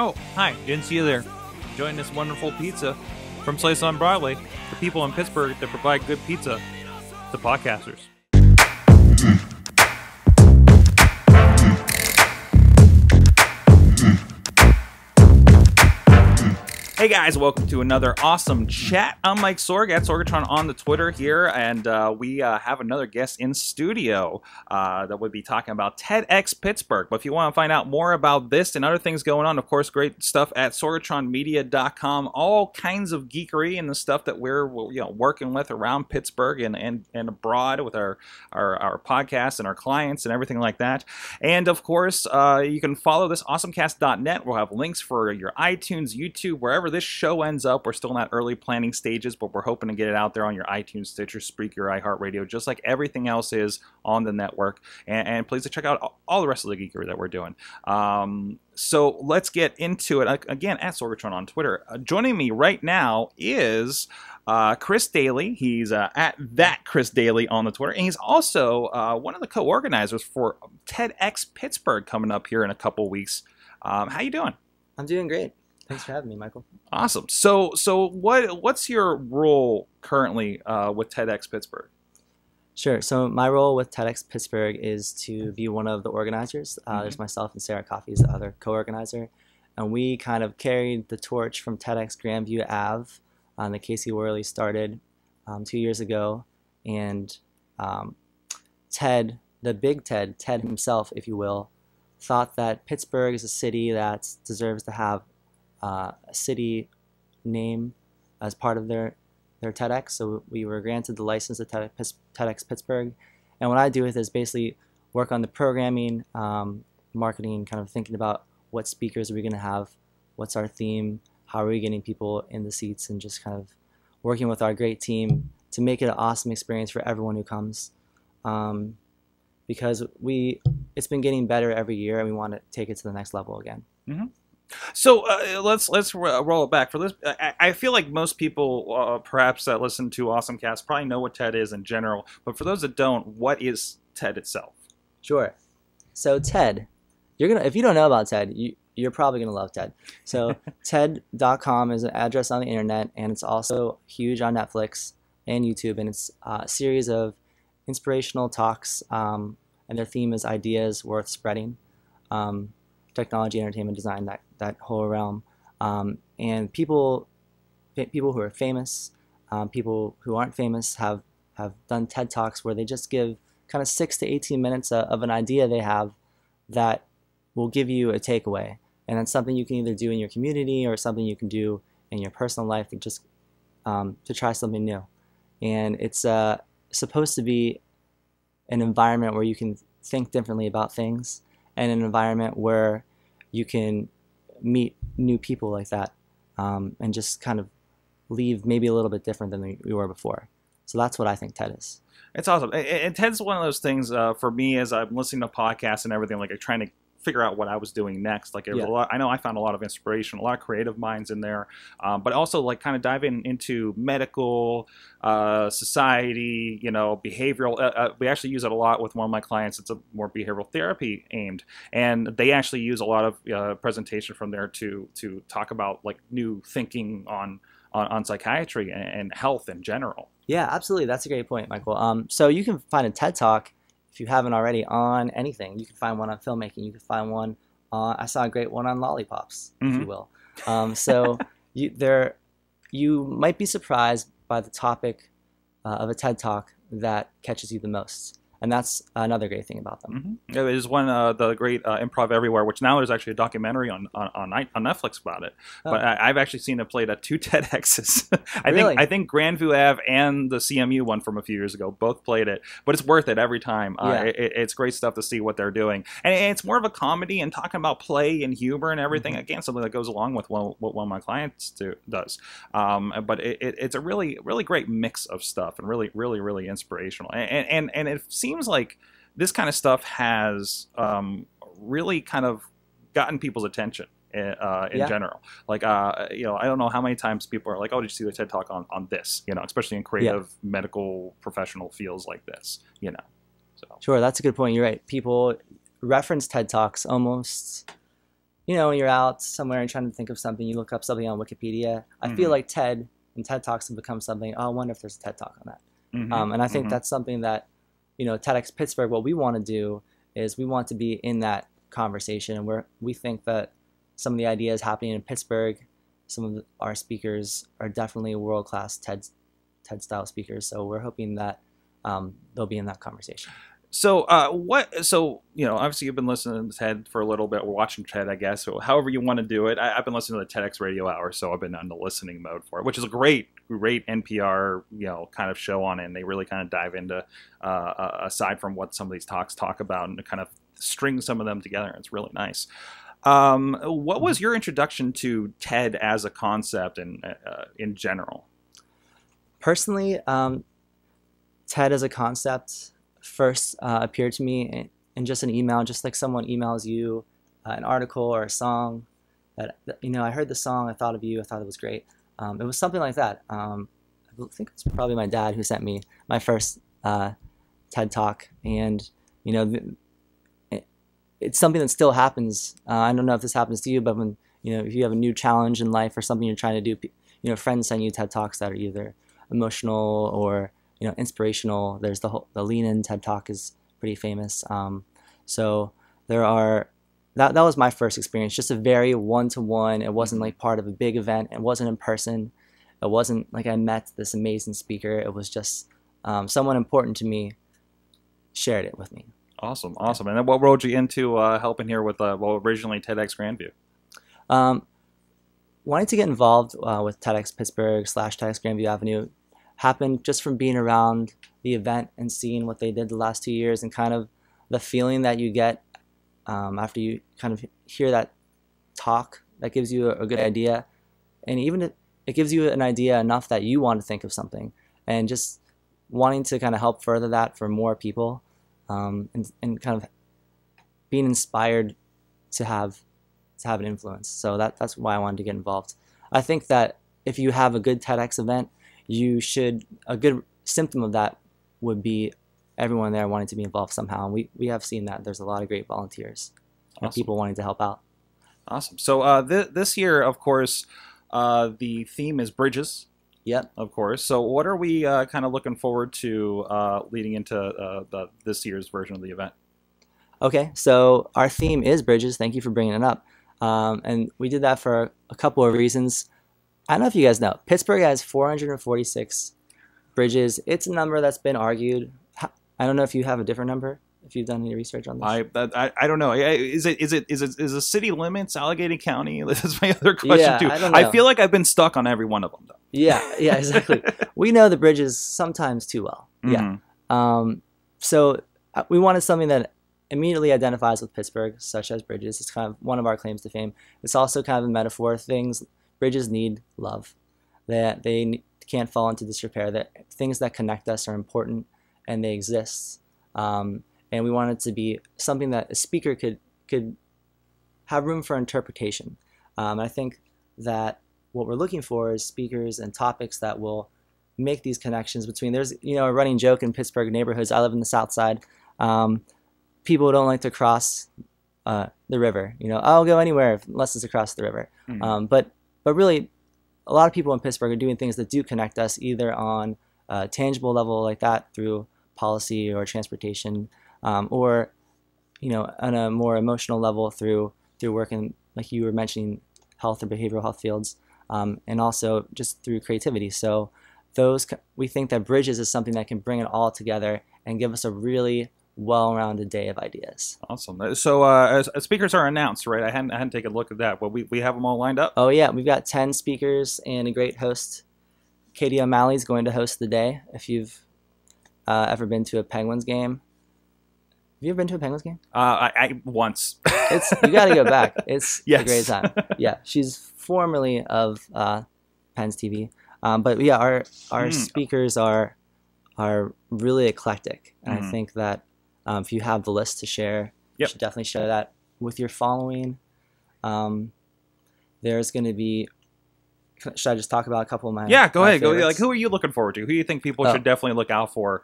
Oh, hi, didn't see you there. Enjoying this wonderful pizza from Slice on Broadway, the people in Pittsburgh that provide good pizza to podcasters. Hey guys, welcome to another awesome chat. I'm Mike Sorg at Sorgatron on the Twitter here, and we have another guest in studio that would be talking about TEDx Pittsburgh. But if you want to find out more about this and other things going on, of course, great stuff at sorgatronmedia.com. All kinds of geekery and the stuff that we're working with around Pittsburgh and abroad with our podcasts and our clients and everything like that. And of course, you can follow this awesomecast.net. We'll have links for your iTunes, YouTube, wherever this show ends up. We're still in that early planning stages, but we're hoping to get it out there on your iTunes, Stitcher, Spreaker, iHeartRadio, just like everything else is on the network. And please check out all the rest of the geekery that we're doing. So let's get into it. Again, at Sorgatron on Twitter. Joining me right now is Chris Daly. He's at that Chris Daly on the Twitter. And he's also one of the co-organizers for TEDx Pittsburgh coming up here in a couple weeks. How you doing? I'm doing great. Thanks for having me, Michael. Awesome. So what's your role currently with TEDx Pittsburgh? Sure. So my role with TEDx Pittsburgh is to be one of the organizers. There's myself and Sarah Coffey is the other co-organizer. And we kind of carried the torch from TEDx Grandview Ave that Casey Worley started 2 years ago. And Ted, the big Ted, Ted himself, if you will, thought that Pittsburgh is a city that deserves to have a city name as part of their TEDx. So we were granted the license of TEDx Pittsburgh. And what I do with is basically work on the programming, marketing, kind of thinking about what speakers are we going to have, what's our theme, how are we getting people in the seats, and just kind of working with our great team to make it an awesome experience for everyone who comes. Because it's been getting better every year, and we want to take it to the next level again. Mm-hmm. So let's roll it back for this. I feel like most people, perhaps that listen to AwesomeCast, probably know what TED is in general. But for those that don't, what is TED itself? Sure. So TED, if you don't know about TED, you're probably gonna love TED. So TED.com is an address on the internet, and it's also huge on Netflix and YouTube. And it's a series of inspirational talks, and their theme is ideas worth spreading. Technology, entertainment, design, that whole realm, and people who are famous, people who aren't famous have done TED Talks where they just give kind of 6 to 18 minutes of an idea they have that will give you a takeaway, and that's something you can either do in your community or something you can do in your personal life to just to try something new. And it's supposed to be an environment where you can think differently about things, and an environment where you can meet new people like that, and just kind of leave maybe a little bit different than we were before. So that's what I think TED is. It's awesome. And TED's one of those things for me as I'm listening to podcasts and everything, like I'm trying to figure out what I was doing next. Like, yeah. I know I found a lot of inspiration, a lot of creative minds in there, but also like kind of diving into medical, society, behavioral. We actually use it a lot with one of my clients. It's a more behavioral therapy aimed, and they actually use a lot of presentation from there to talk about like new thinking on psychiatry and health in general. Yeah, absolutely. That's a great point, Michael. So you can find a TED Talk, if you haven't already, on anything. You can find one on filmmaking. You can find one on, I saw a great one on lollipops, if you will. So you might be surprised by the topic of a TED Talk that catches you the most. And that's another great thing about them. Mm-hmm. There's one, the great Improv Everywhere, which now there's actually a documentary on Netflix about it. Oh. But I've actually seen it played at 2 TEDx's. I think Grandview Ave and the CMU one from a few years ago both played it. But it's worth it every time. Yeah. It's great stuff to see what they're doing. And it's more of a comedy and talking about play and humor and everything. Mm-hmm. Again, something that goes along with what one of my clients does. But it's a really, really great mix of stuff and really, really, really inspirational. And it seems like this kind of stuff has really kind of gotten people's attention in general. Like, I don't know how many times people are like, oh, did you see the TED Talk on this? Especially in creative medical professional fields like this, So. Sure, that's a good point. You're right. People reference TED Talks almost you know, when you're out somewhere and trying to think of something, you look up something on Wikipedia. I feel like TED and TED Talks have become something, oh, I wonder if there's a TED Talk on that. And I think that's something that, you know, TEDx Pittsburgh, what we want to do is we want to be in that conversation. And we think that some of the ideas happening in Pittsburgh, some of our speakers are definitely world-class TED-style speakers. So we're hoping that they'll be in that conversation. So so, you know, obviously you've been listening to TED for a little bit. We're watching TED, I guess, so however you want to do it. I've been listening to the TEDx Radio Hour, so I've been on the listening mode for it, which is a great, great NPR, you know, kind of show on it. And they really kind of dive into, aside from what some of these talks talk about, and kind of string some of them together. It's really nice. What was your introduction to TED as a concept and in general? Personally, TED as a concept first appeared to me in just an email, just like someone emails you an article or a song that, you know, I heard the song, I thought of you, I thought it was great. It was something like that. I think it's probably my dad who sent me my first TED Talk, and, you know, it's something that still happens. I don't know if this happens to you, but when, you know, if you have a new challenge in life or something you're trying to do, you know, friends send you TED Talks that are either emotional or, you know, inspirational. There's the Lean In TED Talk is pretty famous. So there are, that was my first experience, just a very one-to-one. It wasn't like part of a big event. It wasn't in person. It wasn't like I met this amazing speaker. It was just someone important to me shared it with me. Awesome, awesome. And then what rolled you into helping here with, well, originally TEDx Grandview? Wanting to get involved with TEDx Pittsburgh / TEDx Grandview Avenue happened just from being around the event and seeing what they did the last 2 years, and kind of the feeling that you get after you kind of hear that talk that gives you a good idea. And even it gives you an idea enough that you want to think of something, and just wanting to kind of help further that for more people. And kind of being inspired to have an influence. So that's why I wanted to get involved. I think that if you have a good TEDx event, you should, a good symptom of that would be everyone there wanting to be involved somehow. And we have seen that. There's a lot of great volunteers and people wanting to help out. Awesome. So this year, of course, the theme is Bridges. Yep. Of course. So what are we kind of looking forward to leading into this year's version of the event? Okay. So our theme is Bridges. Thank you for bringing it up. And we did that for a couple of reasons. I don't know if you guys know, Pittsburgh has 446 bridges. It's a number that's been argued. I don't know if you have a different number, if you've done any research on this. I don't know. Is it city limits, Allegheny County? That's my other question, too. I feel like I've been stuck on every one of them, though. Yeah, exactly. We know the bridges sometimes too well. Yeah. So we wanted something that immediately identifies with Pittsburgh, such as bridges. It's kind of one of our claims to fame. It's also kind of a metaphor. Things, bridges need love. That they can't fall into disrepair. That things that connect us are important and they exist. And we want it to be something that a speaker could have room for interpretation. I think that what we're looking for is speakers and topics that will make these connections between. There's, you know, a running joke in Pittsburgh neighborhoods. I live in the South Side. People don't like to cross the river. You know, I'll go anywhere unless it's across the river. But really, a lot of people in Pittsburgh are doing things that do connect us, either on a tangible level like that through policy or transportation. Or, you know, on a more emotional level through work in, like you were mentioning, health or behavioral health fields, and also just through creativity. So we think that Bridges is something that can bring it all together and give us a really well-rounded day of ideas. Awesome. So speakers are announced, right? I hadn't taken a look at that, but we have them all lined up? Oh, yeah. We've got 10 speakers and a great host. Katie O'Malley's going to host the day. If you've ever been to a Penguins game. Have you ever been to a Penguins game? I once. You got to go back. It's a great time. Yeah, she's formerly of Pens TV, but yeah, our speakers are really eclectic, and I think that if you have the list to share, you should definitely share that with your following. There's going to be. Should I just talk about a couple of my? Yeah, go ahead. Favorites? Go. Like, who are you looking forward to? Who do you think people should definitely look out for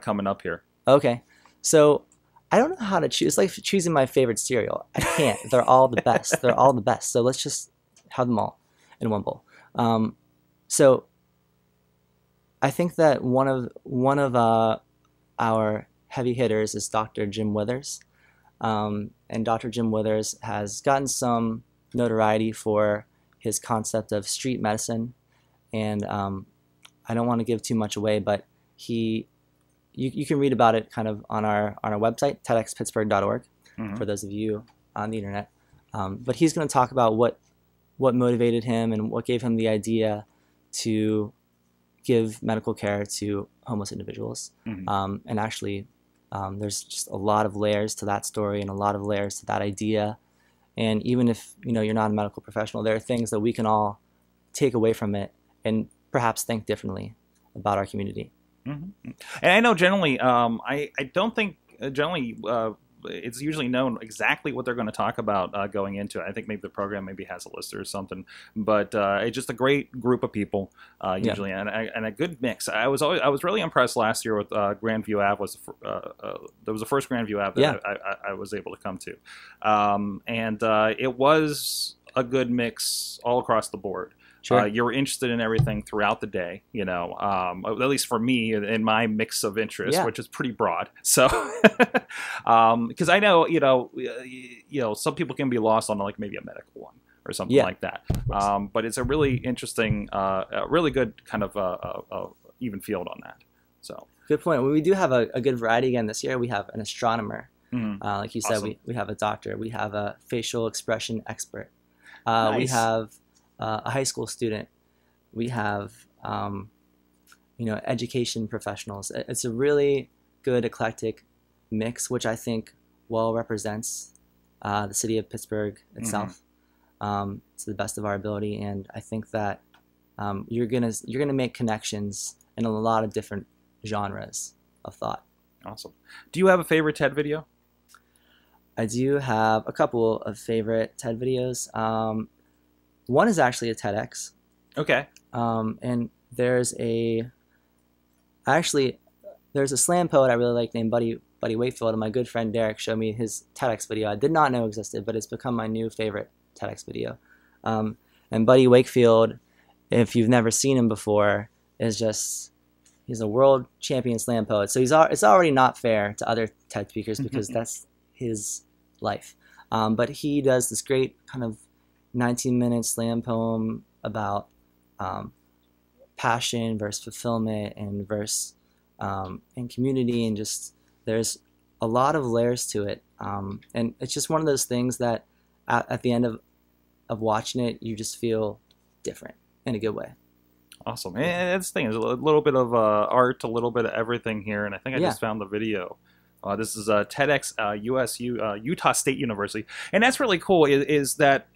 coming up here? Okay, so. I don't know how to choose. It's like choosing my favorite cereal. I can't. They're all the best. They're all the best. So let's just have them all in one bowl. So I think that one of our heavy hitters is Dr. Jim Withers. And Dr. Jim Withers has gotten some notoriety for his concept of street medicine. And I don't want to give too much away, but you can read about it kind of on our website, TEDxPittsburgh.org, for those of you on the internet. But he's going to talk about what motivated him and what gave him the idea to give medical care to homeless individuals. And actually, there's just a lot of layers to that story and a lot of layers to that idea. And even if you're not a medical professional, there are things that we can all take away from it and perhaps think differently about our community. And I know generally, I don't think generally it's usually known exactly what they're going to talk about going into it. I think maybe the program maybe has a list or something, but it's just a great group of people usually, and a good mix. I was really impressed last year with Grandview Ave. There was the first Grandview Ave that I was able to come to, and it was a good mix all across the board. You were interested in everything throughout the day, at least for me in my mix of interests, which is pretty broad. So, because I know, some people can be lost on like maybe a medical one or something like that. But it's a really interesting, a really good kind of even field on that. So good point. Well, we do have a good variety again this year. We have an astronomer. Like you said, we have a doctor. We have a facial expression expert. Nice. We have a high school student. We have, education professionals. It's a really good eclectic mix, which I think well represents the city of Pittsburgh itself to the best of our ability. And I think that you're gonna make connections in a lot of different genres of thought. Awesome. Do you have a favorite TED video? I do have a couple of favorite TED videos. One is actually a TEDx. Okay. And there's a slam poet I really like named Buddy Wakefield, and my good friend Derek showed me his TEDx video. I did not know existed, but it's become my new favorite TEDx video. And Buddy Wakefield, if you've never seen him before, he's a world champion slam poet. So it's already not fair to other TED speakers because that's his life. But he does this great kind of 19-minute slam poem about passion versus fulfillment and versus and community, and just there's a lot of layers to it, and it's just one of those things that at the end of watching it, you just feel different in a good way. Awesome. And that's the thing, there's a little bit of art, a little bit of everything here, and I think I just found the video. This is TEDx USU, Utah State University. And that's really cool is that,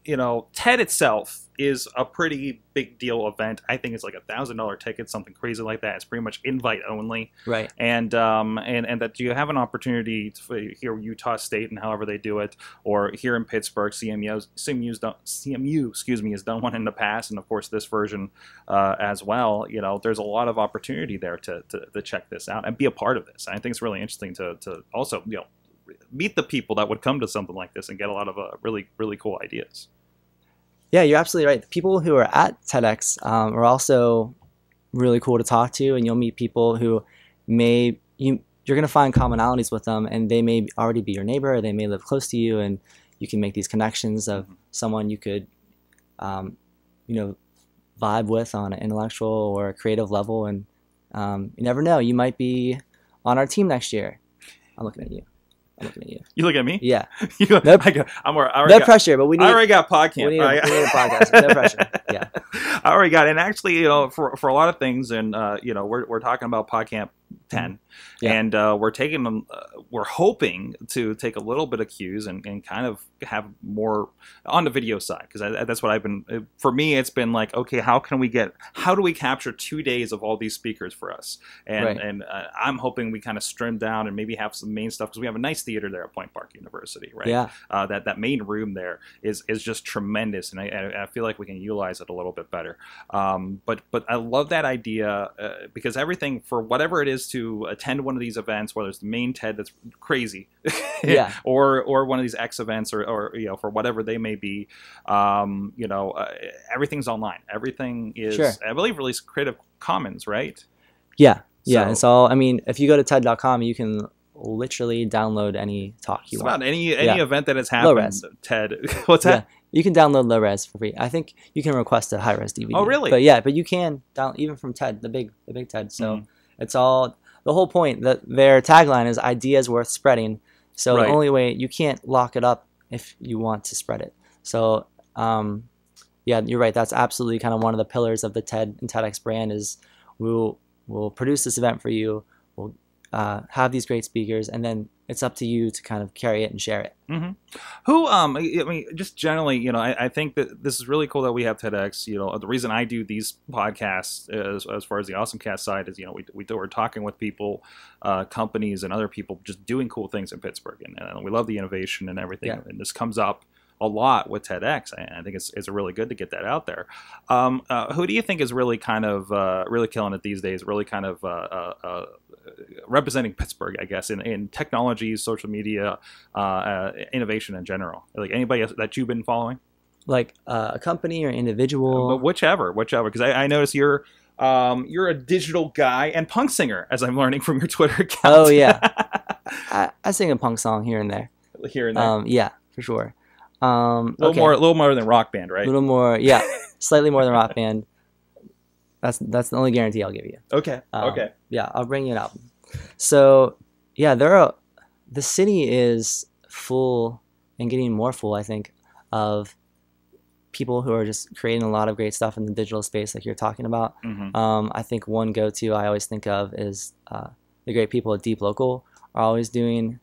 TED itself is a pretty big deal event. I think it's like $1,000 ticket, something crazy like that. It's pretty much invite only. Right. And that you have an opportunity to hear Utah State and however they do it, or here in Pittsburgh, CMU has done one in the past. And of course this version as well, there's a lot of opportunity there to check this out and be a part of this. I think it's really interesting to also, meet the people that would come to something like this and get a lot of really, really cool ideas. Yeah, you're absolutely right. The people who are at TEDx are also really cool to talk to, and you'll meet people who you're going to find commonalities with them, and they may already be your neighbor, or they may live close to you, and you can make these connections of someone you could, vibe with on an intellectual or a creative level, and you never know. You might be on our team next year. I'm looking at you. You look at me? Yeah. No pressure, but I already got PodCamp. We need a podcast. No pressure. Yeah. I already got it. And actually, for a lot of things, and, we're talking about PodCamp 10. And we're hoping to take a little bit of cues and kind of have more on the video side, because that's what I've been, for me, it's been like, okay, how do we capture 2 days of all these speakers for us? And right. and I'm hoping we kind of trim down and maybe have some main stuff, because we have a nice theater there at Point Park University, right? Yeah. That main room there is just tremendous, and I feel like we can utilize it a little bit better. But I love that idea, because everything, for whatever it is to attend one of these events, whether it's the main TED that's crazy, yeah, or one of these X events, or you know, for whatever they may be, you know, everything's online. Everything is, sure. I believe, released Creative Commons, right? Yeah, yeah. So, it's all. I mean, if you go to TED.com, you can literally download any talk you want. About any yeah. event that has happened. Low res. TED. What's that? Yeah. You can download low res for free. I think you can request a high res DVD. Oh, really? But yeah, but you can download even from TED, the big TED. So it's all. The whole point that their tagline is ideas worth spreading. So right. the only way, you can't lock it up if you want to spread it. So yeah, you're right. That's absolutely kind of one of the pillars of the TED and TEDx brand is we'll produce this event for you. We'll have these great speakers, and then it's up to you to kind of carry it and share it. Mm-hmm. Who, I mean, just generally, you know, I think that this is really cool that we have TEDx. You know, the reason I do these podcasts as far as the AwesomeCast side is, you know, we're talking with people, companies and other people just doing cool things in Pittsburgh. And we love the innovation and everything. Yeah. And this comes up a lot with TEDx. I think it's really good to get that out there. Who do you think is really kind of really killing it these days, really kind of representing Pittsburgh, I guess, in technology, social media, innovation in general? Like anybody else that you've been following? Like a company or individual? But whichever, because I notice you're a digital guy and punk singer, as I'm learning from your Twitter account. Oh, yeah. I sing a punk song here and there. Here and there? Yeah, for sure. A little more than Rock Band, right? A little more, yeah, slightly more than Rock Band. That's the only guarantee I'll give you. Okay, okay. Yeah, I'll bring you an album. So, yeah, the city is full and getting more full, I think, of people who are just creating a lot of great stuff in the digital space, like you're talking about. Mm-hmm. I think one go-to I always think of is the great people at Deep Local are always doing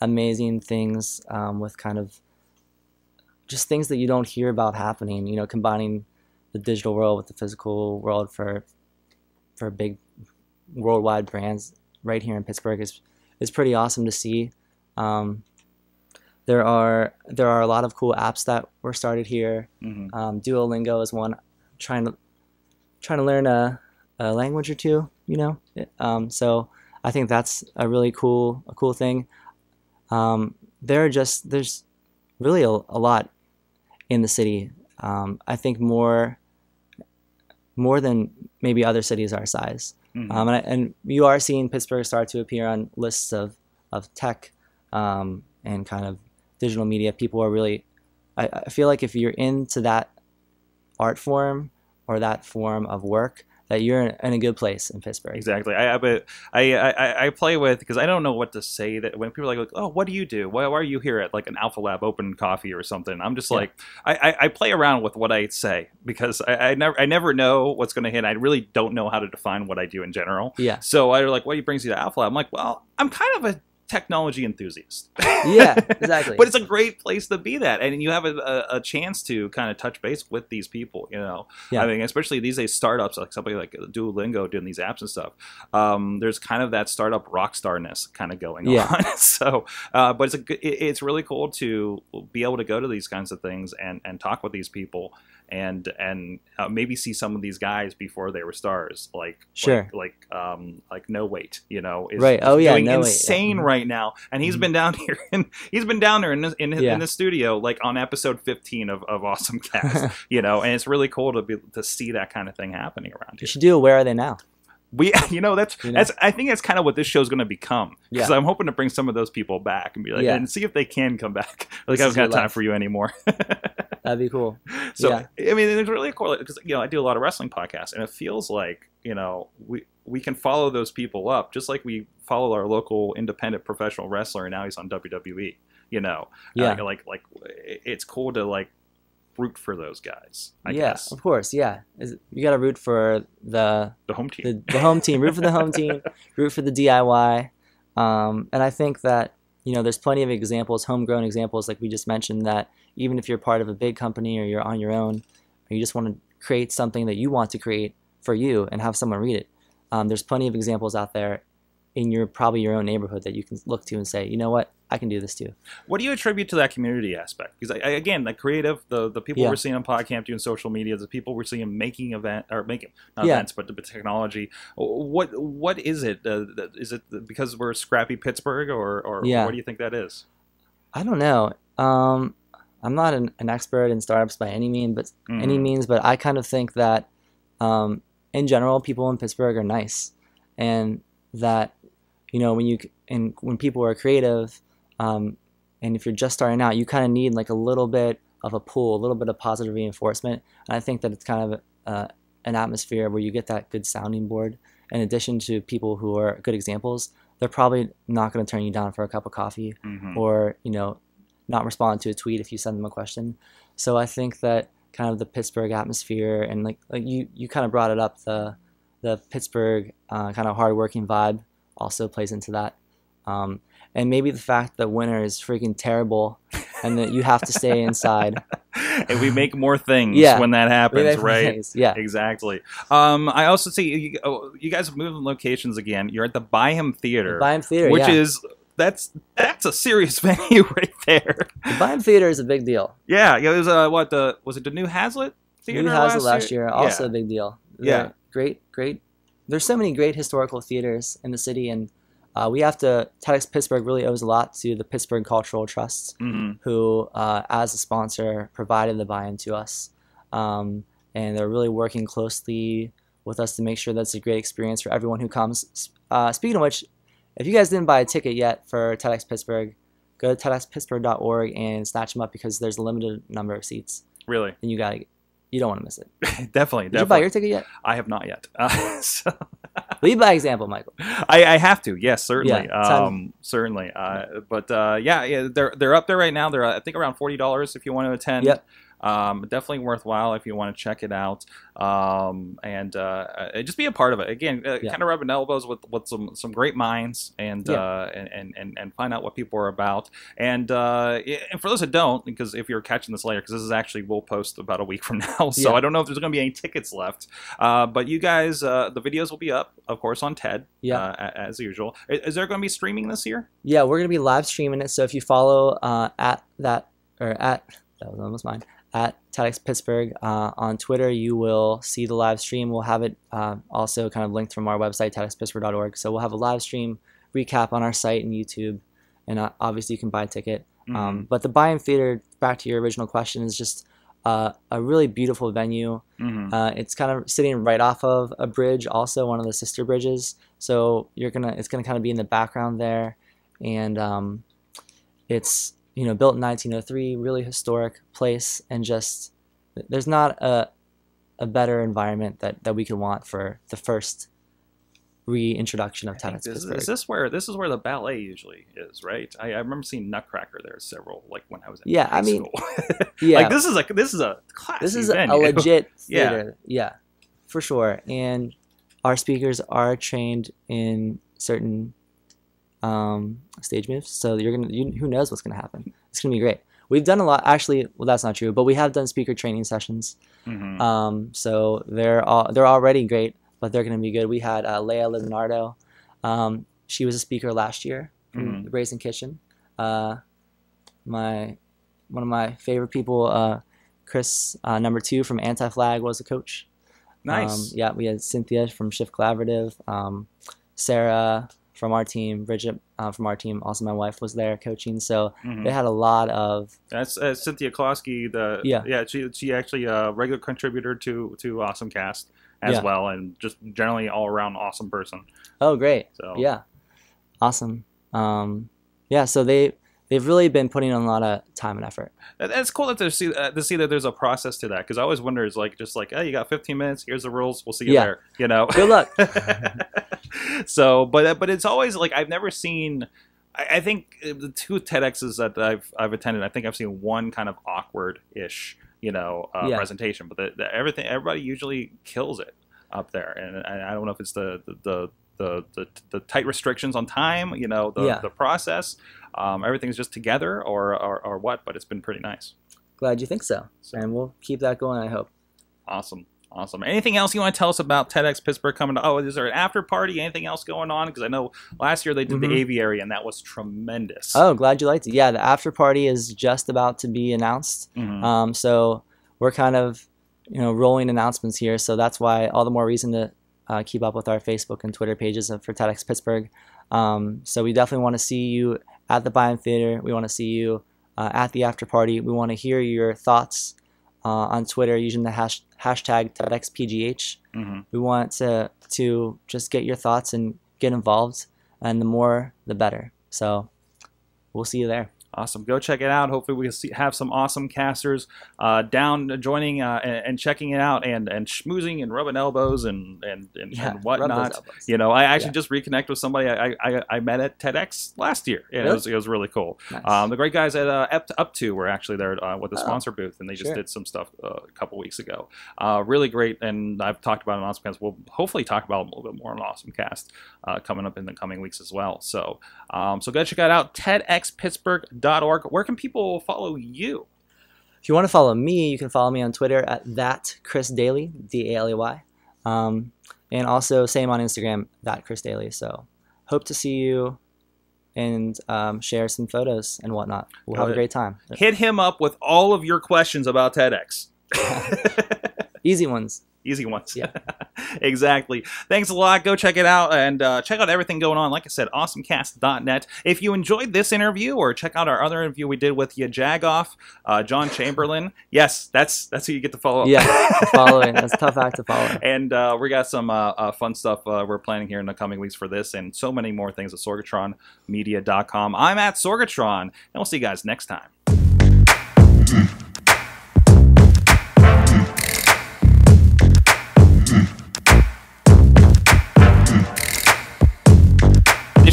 amazing things with kind of just things that you don't hear about happening, you know, combining the digital world with the physical world for big worldwide brands right here in Pittsburgh is pretty awesome to see. There are a lot of cool apps that were started here. Mm-hmm. Duolingo is one. Trying to learn a language or two, you know. So I think that's a really cool thing. There's really a lot in the city. I think more than maybe other cities our size. Mm-hmm. And you are seeing Pittsburgh start to appear on lists of tech and kind of digital media. People are really, I feel like if you're into that art form or that form of work, that you're in a good place in Pittsburgh. Exactly. I play with, because I don't know what to say, that when people are like, oh, what do you do? Why are you here at like an Alpha Lab open coffee or something? I'm just like, I play around with what I say, because I never know what's going to hit. I really don't know how to define what I do in general. Yeah. So I'm like, what brings you to Alpha Lab? I'm like, well, I'm kind of a technology enthusiast. Yeah, exactly. But it's a great place to be that, and you have a chance to kind of touch base with these people, you know. Yeah. I mean, especially these days, startups like somebody like Duolingo doing these apps and stuff. There's kind of that startup rock star-ness kind of going on. So, but it's really cool to be able to go to these kinds of things and talk with these people and maybe see some of these guys before they were stars, like sure, like No Wait, you know, is right. Oh yeah, doing No insane Wait. Right now, and he's been down here, and he's been down there in the studio, like on episode 15 of Awesome Cast, you know, and it's really cool to see that kind of thing happening around here. You should do a Where Are They Now. That's I think that's kind of what this show's going to become, because I'm hoping to bring some of those people back and be like, and see if they can come back. Like, I haven't got time for you anymore. That'd be cool. So I mean, it's really cool, because you know, I do a lot of wrestling podcasts, and it feels like, you know, we can follow those people up, just like we follow our local independent professional wrestler, and now he's on WWE. You know, like it's cool to like root for those guys. I guess. Of course. Yeah, you got to root for the home team. The home team. Root for the home team. Root for the DIY. And I think that you know, there's plenty of examples, homegrown examples, like we just mentioned, that even if you're part of a big company or you're on your own, or you just want to create something that you want to create for you and have someone read it, there's plenty of examples out there in your, probably your own neighborhood, that you can look to and say, you know what, I can do this too. What do you attribute to that community aspect? Because again, like creative, the people we're seeing on PodCamp, doing social media, the people we're seeing making events, but the technology. What is it? Is it because we're scrappy Pittsburgh, or what do you think that is? I don't know. I'm not an expert in startups by any means, but I kind of think that in general, people in Pittsburgh are nice, and that, you know, when people are creative, and if you're just starting out, you kind of need like a little bit of a pull, a little bit of positive reinforcement. And I think that it's kind of an atmosphere where you get that good sounding board. In addition to people who are good examples, they're probably not going to turn you down for a cup of coffee, or, you know, not respond to a tweet if you send them a question. So I think that kind of the Pittsburgh atmosphere, and like you kind of brought it up, the Pittsburgh kind of hardworking vibe also plays into that. And maybe the fact that winter is freaking terrible and that you have to stay inside. And we make more things when that happens, right? Yeah, exactly. I also see you guys have moved locations again. You're at the Byham Theater. The Byham Theater, which is... That's a serious venue right there. The Byham Theater is a big deal. Yeah, it was the new Hazlitt Theater? New Hazlitt last year, also a big deal. Yeah, great. There's so many great historical theaters in the city, and TEDx Pittsburgh really owes a lot to the Pittsburgh Cultural Trust, who, as a sponsor, provided the Byham to us, and they're really working closely with us to make sure that's a great experience for everyone who comes. Speaking of which, if you guys didn't buy a ticket yet for TEDx Pittsburgh, go to TEDxPittsburgh.org and snatch them up, because there's a limited number of seats. Really? And you don't want to miss it. Definitely. Did you buy your ticket yet? I have not yet. Lead by example, Michael. I have to. Yes, certainly. Yeah, certainly. They're up there right now. They're I think around $40 if you want to attend. Yep. Definitely worthwhile if you want to check it out, and just be a part of it. Again, kind of rubbing elbows with some great minds, and find out what people are about. And for those that don't, because if you're catching this later, because this is actually, we'll post about a week from now, so I don't know if there's going to be any tickets left. But you guys, the videos will be up, of course, on TED, as usual. Is there going to be streaming this year? Yeah, we're going to be live streaming it. So if you follow at TEDx Pittsburgh on Twitter, you will see the live stream. We'll have it also kind of linked from our website, TEDxPittsburgh.org. So we'll have a live stream recap on our site and YouTube, and obviously you can buy a ticket. But the Byham Theater, back to your original question, is just a really beautiful venue. It's kind of sitting right off of a bridge, also one of the sister bridges. So it's gonna kind of be in the background there, and it's, you know, built in 1903, really historic place, and just there's not a better environment that we could want for the first reintroduction of TEDx Pittsburgh. This is where the ballet usually is, right? I remember seeing Nutcracker there several, like when I was in high school. Like this is a classy venue. A legit theater, yeah, for sure. And our speakers are trained in certain stage moves, so who knows what's gonna happen. It's gonna be great. We've done a lot, actually. Well, that's not true, but we have done speaker training sessions. So they're already great, but they're gonna be good. We had Leia Leonardo. She was a speaker last year from the Raising Kitchen. One of my favorite people, Chris #2 from Anti-Flag, was a coach. Nice. We had Cynthia from Shift Collaborative, Sarah from our team, Bridget from our team, also my wife was there coaching, so they had a lot of... That's Cynthia Klosky, she actually a regular contributor to AwesomeCast as well, and just generally all-around awesome person. Oh, great. So. Yeah. Awesome. So they've really been putting in a lot of time and effort. That's cool to see that there's a process to that, because I always wonder, hey, you got 15 minutes, here's the rules, we'll see you there, you know. Good luck. So, but it's always like, I've never seen, I think the two TEDx's that I've attended, I think I've seen one kind of awkward-ish, presentation, but everybody usually kills it up there, and I don't know if it's the the tight restrictions on time, you know, the process, everything's just together or what, but it's been pretty nice. Glad you think so. And we'll keep that going, I hope. Awesome. Awesome. Anything else you want to tell us about TEDx Pittsburgh coming to? Oh, is there an after party? Anything else going on? Because I know last year they did the aviary, and that was tremendous. Oh, glad you liked it. Yeah, the after party is just about to be announced. So we're kind of, you know, rolling announcements here. So that's why all the more reason to keep up with our Facebook and Twitter pages for TEDx Pittsburgh. So we definitely want to see you at the Byham Theater. We want to see you at the after party. We want to hear your thoughts on Twitter using the hashtag TEDxPGH. We want to just get your thoughts and get involved, and the more the better. So we'll see you there. Awesome. Go check it out. Hopefully we can have some awesome casters down joining and checking it out and schmoozing and rubbing elbows and whatnot. You know, I actually just reconnect with somebody I met at TEDx last year. And really? It was really cool. Nice. The great guys at Ept Up2 were actually there with the sponsor booth, and they just did some stuff a couple weeks ago. Really great. And I've talked about an awesome cast. We'll hopefully talk about a little bit more on awesome cast coming up in the coming weeks as well. So, so go check it out. TEDxPittsburgh.org. Where can people follow you? If you want to follow me, you can follow me on Twitter at @ChrisDaly, D-A-L-E-Y. And also same on Instagram, @ChrisDaly. So hope to see you and share some photos and whatnot. We'll have a great time. Hit him up with all of your questions about TEDx. Easy ones. Easy ones. Yeah. Exactly. Thanks a lot. Go check it out and check out everything going on. Like I said, awesomecast.net. If you enjoyed this interview, or check out our other interview we did with Yajagoff, John Chamberlin. Yes, that's who you get to follow. Yeah, following. That's a tough act to follow. And we got some fun stuff we're planning here in the coming weeks for this and so many more things at sorgatronmedia.com. I'm at Sorgatron, and we'll see you guys next time.